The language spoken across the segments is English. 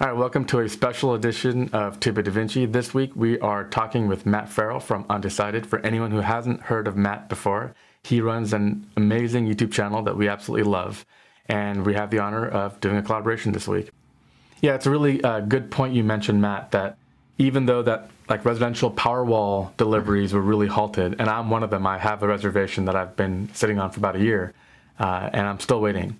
All right, welcome to a special edition of Tipa Da Vinci. This week we are talking with Matt Ferrell from Undecided. For anyone who hasn't heard of Matt before, he runs an amazing YouTube channel that we absolutely love, and we have the honor of doing a collaboration this week. Yeah, it's a really good point you mentioned, Matt, that even though that residential Powerwall deliveries were really halted, and I'm one of them, I have a reservation that I've been sitting on for about a year, and I'm still waiting,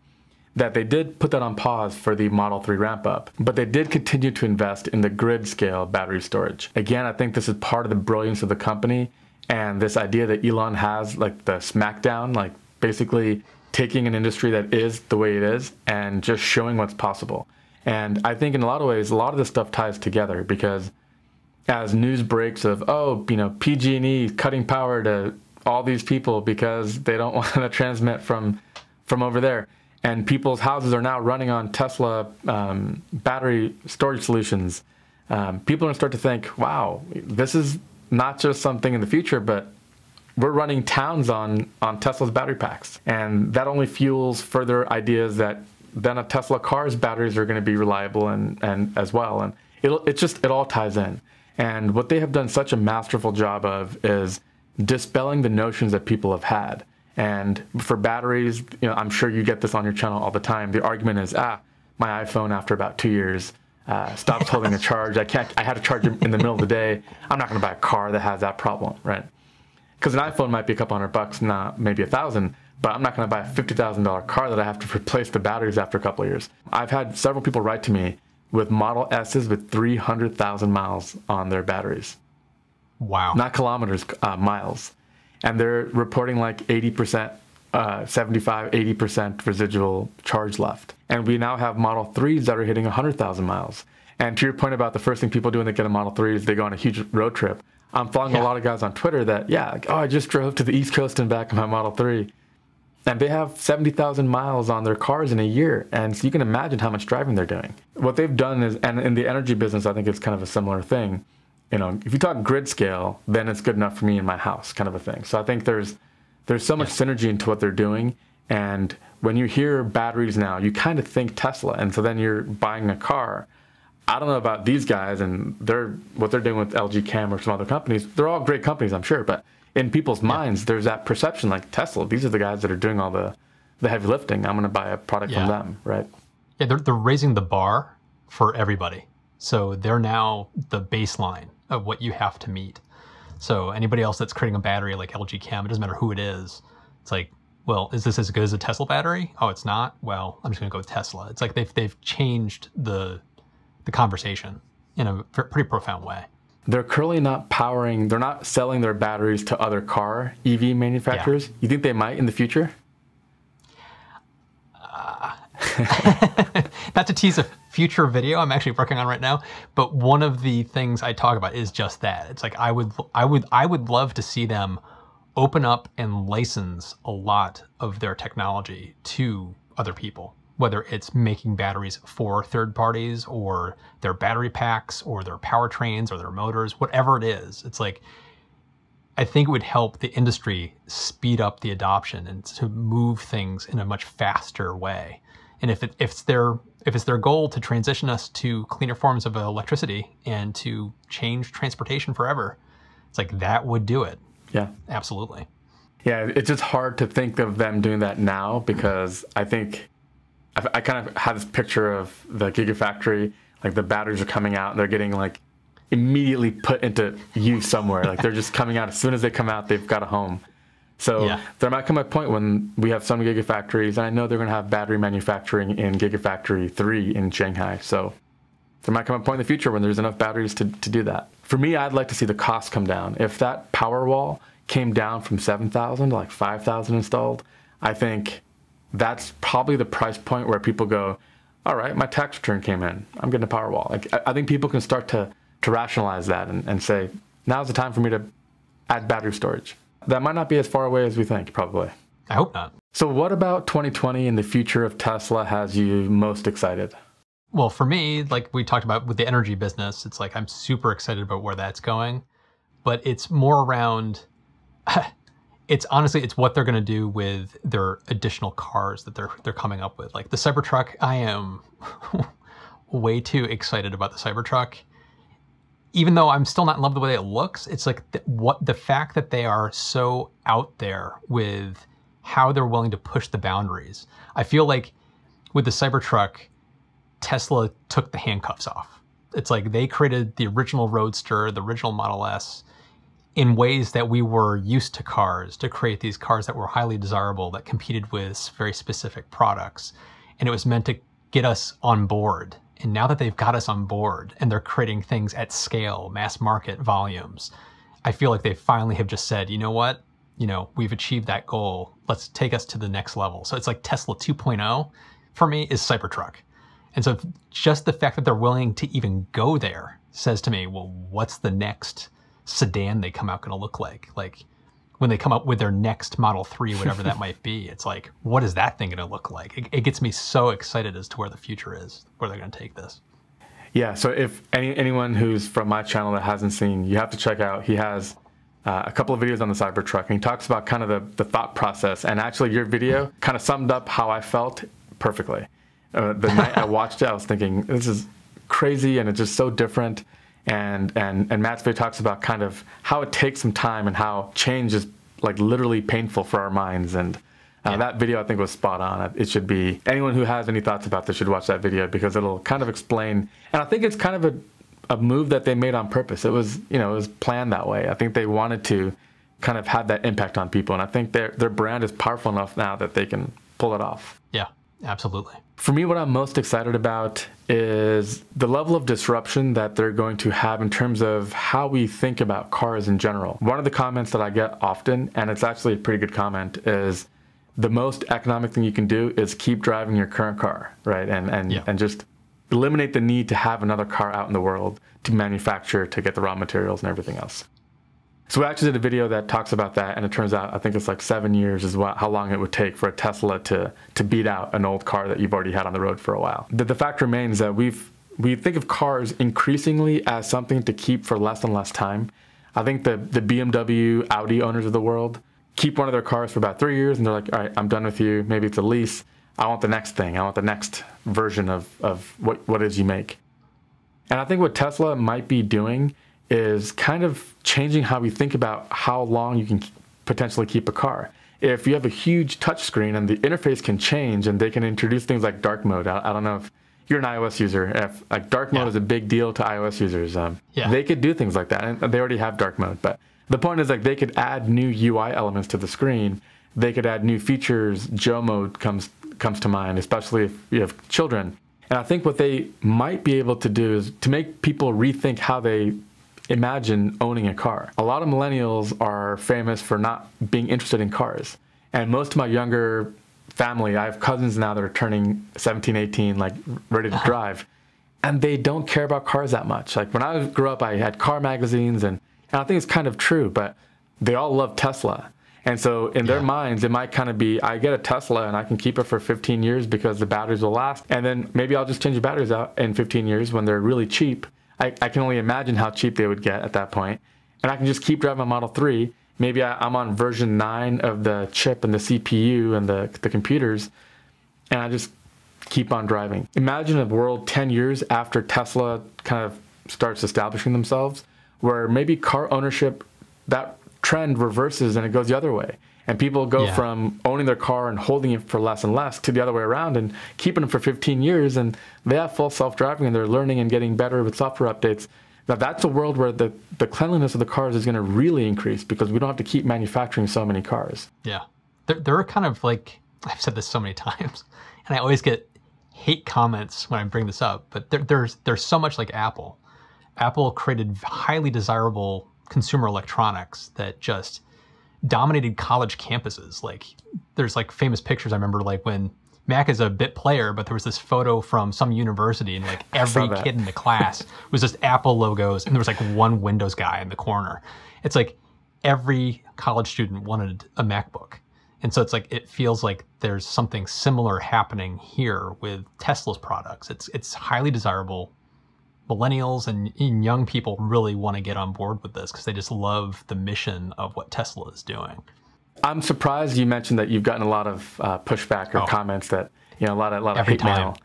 that they did put that on pause for the Model 3 ramp up, but they did continue to invest in the grid scale battery storage. Again, I think this is part of the brilliance of the company and this idea that Elon has, like the smackdown, like basically taking an industry that is the way it is and just showing what's possible. And I think in a lot of ways, a lot of this stuff ties together because as news breaks of, oh, you know, PG&E cutting power to all these people because they don't want to transmit from over there. And people's houses are now running on Tesla battery storage solutions. People are gonna start to think, wow, this is not just something in the future, but we're running towns on Tesla's battery packs. And that only fuels further ideas that then a Tesla car's batteries are gonna be reliable and as well. And it all ties in. And what they have done such a masterful job of is dispelling the notions that people have had. And for batteries, you know, I'm sure you get this on your channel all the time. The argument is, ah, my iPhone after about 2 years stops holding a charge. I had to charge it in the middle of the day. I'm not going to buy a car that has that problem, right? Because an iPhone might be a couple $100, not maybe $1,000, but I'm not going to buy a $50,000 car that I have to replace the batteries after a couple of years. I've had several people write to me with Model S's with 300,000 miles on their batteries. Wow. Not kilometers, miles. And they're reporting like 80%, 75, 80% residual charge left. And we now have Model 3s that are hitting 100,000 miles. And to your point about the first thing people do when they get a Model 3 is they go on a huge road trip. I'm following a lot of guys on Twitter that, yeah, like, oh, I just drove to the East Coast and back in my Model 3. And they have 70,000 miles on their cars in a year. And so you can imagine how much driving they're doing. What they've done is, and in the energy business, I think it's kind of a similar thing. You know, if you talk grid scale, then it's good enough for me in my house, kind of a thing. So I think there's so much synergy into what they're doing. And when you hear batteries now, you kind of think Tesla, and so then you're buying a car. I don't know about these guys and what they're doing with LG Chem or some other companies. They're all great companies, I'm sure, but in people's minds, there's that perception like Tesla. These are the guys that are doing all the heavy lifting. I'm going to buy a product from them, right? Yeah, they're raising the bar for everybody. So they're now the baseline of what you have to meet. So anybody else that's creating a battery like LG Chem, it doesn't matter who it is. It's like, well, is this as good as a Tesla battery? Oh, it's not. Well, I'm just going to go with Tesla. It's like they've changed the conversation in a pretty profound way. They're currently not powering, they're not selling their batteries to other car EV manufacturers. Yeah. You think they might in the future? Not to tease a future video I'm actually working on right now, but one of the things I talk about is just that. It's like I would love to see them open up and license a lot of their technology to other people, whether it's making batteries for third parties or their battery packs or their powertrains or their motors, whatever it is. It's like I think it would help the industry speed up the adoption and to move things in a much faster way. And if it's their goal to transition us to cleaner forms of electricity and to change transportation forever, it's like that would do it. Yeah, absolutely. Yeah, it's just hard to think of them doing that now because I think I kind of have this picture of the Gigafactory, like the batteries are coming out and they're getting like immediately put into use somewhere. Like they're just coming out. As soon as they come out, they've got a home. So there might come a point when we have some gigafactories, and I know they're going to have battery manufacturing in Gigafactory 3 in Shanghai. So there might come a point in the future when there's enough batteries to do that. For me, I'd like to see the cost come down. If that Powerwall came down from 7,000 to like 5,000 installed, I think that's probably the price point where people go, all right, my tax return came in. I'm getting a Powerwall. Like, I think people can start to rationalize that and say, now's the time for me to add battery storage. That might not be as far away as we think, probably. I hope not. So what about 2020 and the future of Tesla has you most excited? Well, for me, like we talked about with the energy business, it's like I'm super excited about where that's going. But it's more around, it's honestly, it's what they're going to do with their additional cars that they're coming up with. Like the Cybertruck, I am way too excited about the Cybertruck. Even though I'm still not in love with the way it looks, it's like the fact that they are so out there with how they're willing to push the boundaries. I feel like with the Cybertruck, Tesla took the handcuffs off. It's like they created the original Roadster, the original Model S, in ways that we were used to cars, to create these cars that were highly desirable, that competed with very specific products. And it was meant to get us on board. And now that they've got us on board and they're creating things at scale, mass market volumes, I feel like they finally have just said, you know what? You know, we've achieved that goal. Let's take us to the next level. So it's like Tesla 2.0 for me is Cybertruck. And so just the fact that they're willing to even go there says to me, well, what's the next sedan they come out going to look like? Like when they come up with their next Model 3, whatever that might be, it's like, what is that thing going to look like? It gets me so excited as to where the future is, where they're going to take this. Yeah. So if anyone who's from my channel that hasn't seen, you have to check out, he has a couple of videos on the Cybertruck, and he talks about kind of the thought process. And actually your video kind of summed up how I felt perfectly. The night I watched it, I was thinking, this is crazy and it's just so different. And Matt's video talks about kind of how it takes some time and how change is like literally painful for our minds. And that video I think was spot on. It should be, anyone who has any thoughts about this should watch that video because it'll kind of explain. And I think it's kind of a move that they made on purpose. It was, you know, it was planned that way. I think they wanted to kind of have that impact on people. And I think their brand is powerful enough now that they can pull it off. Yeah. Absolutely. For me, what I'm most excited about is the level of disruption that they're going to have in terms of how we think about cars in general. One of the comments that I get often, and it's actually a pretty good comment, is the most economic thing you can do is keep driving your current car, right? And just eliminate the need to have another car out in the world to manufacture, to get the raw materials and everything else. So we actually did a video that talks about that, and it turns out I think it's like 7 years is how long it would take for a Tesla to beat out an old car that you've already had on the road for a while. The fact remains that we think of cars increasingly as something to keep for less and less time. I think the BMW, Audi owners of the world keep one of their cars for about 3 years, and they're like, all right, I'm done with you. Maybe it's a lease. I want the next thing. I want the next version of what it is you make. And I think what Tesla might be doing is kind of changing how we think about how long you can potentially keep a car. If you have a huge touchscreen and the interface can change and they can introduce things like dark mode. I don't know if you're an iOS user, if like dark mode is a big deal to iOS users. They could do things like that, and they already have dark mode. But the point is like they could add new UI elements to the screen. They could add new features. Joe mode comes to mind, especially if you have children. And I think what they might be able to do is to make people rethink how they imagine owning a car. A lot of millennials are famous for not being interested in cars. And most of my younger family, I have cousins now that are turning 17, 18, like ready to drive. And they don't care about cars that much. Like when I grew up, I had car magazines and I think it's kind of true, but they all love Tesla. And so in their minds, it might kind of be, I get a Tesla and I can keep it for 15 years because the batteries will last. And then maybe I'll just change the batteries out in 15 years when they're really cheap. I can only imagine how cheap they would get at that point. And I can just keep driving my Model 3. Maybe I'm on version 9 of the chip and the CPU and the computers, and I just keep on driving. Imagine a world 10 years after Tesla kind of starts establishing themselves, where maybe car ownership, that trend reverses and it goes the other way. And people go from owning their car and holding it for less and less to the other way around and keeping them for 15 years. And they have full self-driving and they're learning and getting better with software updates. Now, that's a world where the cleanliness of the cars is going to really increase because we don't have to keep manufacturing so many cars. Yeah. There are kind of like, I've said this so many times, and I always get hate comments when I bring this up, but there's so much like Apple. Apple created highly desirable consumer electronics that just dominated college campuses. Like there's like famous pictures. I remember like when Mac is a bit player, but there was this photo from some university and like every kid in the class was just Apple logos. And there was like one Windows guy in the corner. It's like every college student wanted a MacBook. And so it's like, it feels like there's something similar happening here with Tesla's products. It's highly desirable. Millennials and young people really want to get on board with this because they just love the mission of what Tesla is doing. I'm surprised you mentioned that you've gotten a lot of pushback or comments that, you know, a lot of hate mail,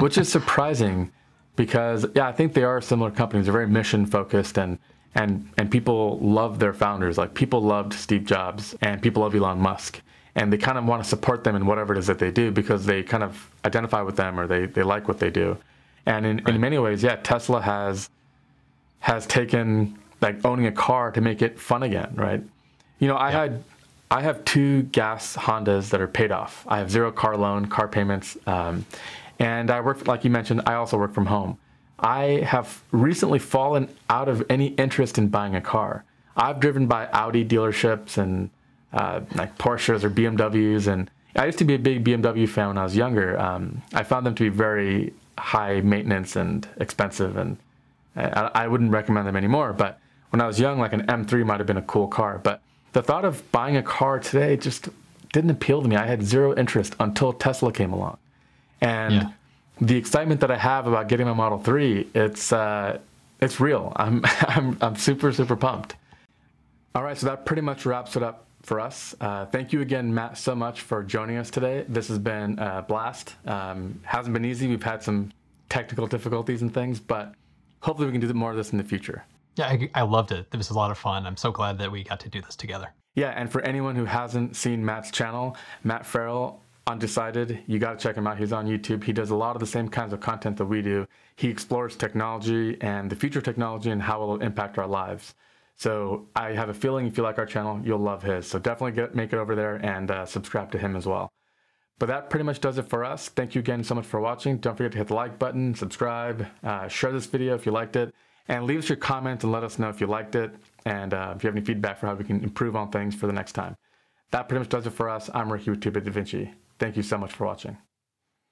which is surprising because yeah, I think they are similar companies. They're very mission focused, and people love their founders. Like, people loved Steve Jobs and people love Elon Musk, and they kind of want to support them in whatever it is that they do because they kind of identify with them, or they like what they do. And in many ways, yeah, Tesla has taken like owning a car to make it fun again, right? You know, I have two gas Hondas that are paid off. I have zero car loan, car payments, and I work, like you mentioned, I also work from home. I have recently fallen out of any interest in buying a car. I've driven by Audi dealerships and like Porsches or BMWs, and I used to be a big BMW fan when I was younger. I found them to be very high maintenance and expensive, and I wouldn't recommend them anymore. But when I was young, like an M3 might have been a cool car. But the thought of buying a car today just didn't appeal to me. I had zero interest until Tesla came along. And the excitement that I have about getting my Model 3, it's real. I'm super pumped. All right, so that pretty much wraps it up for us. Thank you again, Matt, so much for joining us today. This has been a blast. Hasn't been easy. We've had some technical difficulties and things, but hopefully we can do more of this in the future. Yeah, I loved it. This was a lot of fun. I'm so glad that we got to do this together. Yeah, and for anyone who hasn't seen Matt's channel, Matt Ferrell, Undecided, you got to check him out. He's on YouTube. He does a lot of the same kinds of content that we do. He explores technology and the future of technology and how it will impact our lives. So I have a feeling if you like our channel, you'll love his. So definitely make it over there and subscribe to him as well. But that pretty much does it for us. Thank you again so much for watching. Don't forget to hit the like button, subscribe, share this video if you liked it, and leave us your comments and let us know if you liked it, and if you have any feedback for how we can improve on things for the next time. That pretty much does it for us. I'm Ricky with Tipa Da Vinci. Thank you so much for watching.